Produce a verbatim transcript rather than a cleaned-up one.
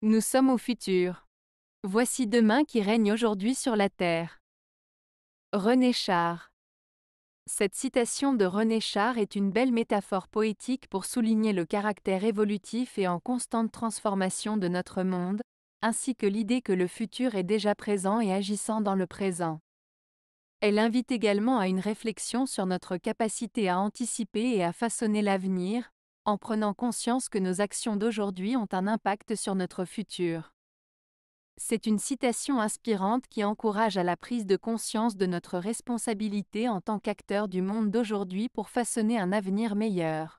Nous sommes au futur. Voici demain qui règne aujourd'hui sur la terre. René Char. Cette citation de René Char est une belle métaphore poétique pour souligner le caractère évolutif et en constante transformation de notre monde, ainsi que l'idée que le futur est déjà présent et agissant dans le présent. Elle invite également à une réflexion sur notre capacité à anticiper et à façonner l'avenir, en prenant conscience que nos actions d'aujourd'hui ont un impact sur notre futur. C'est une citation inspirante qui encourage à la prise de conscience de notre responsabilité en tant qu'acteurs du monde d'aujourd'hui pour façonner un avenir meilleur.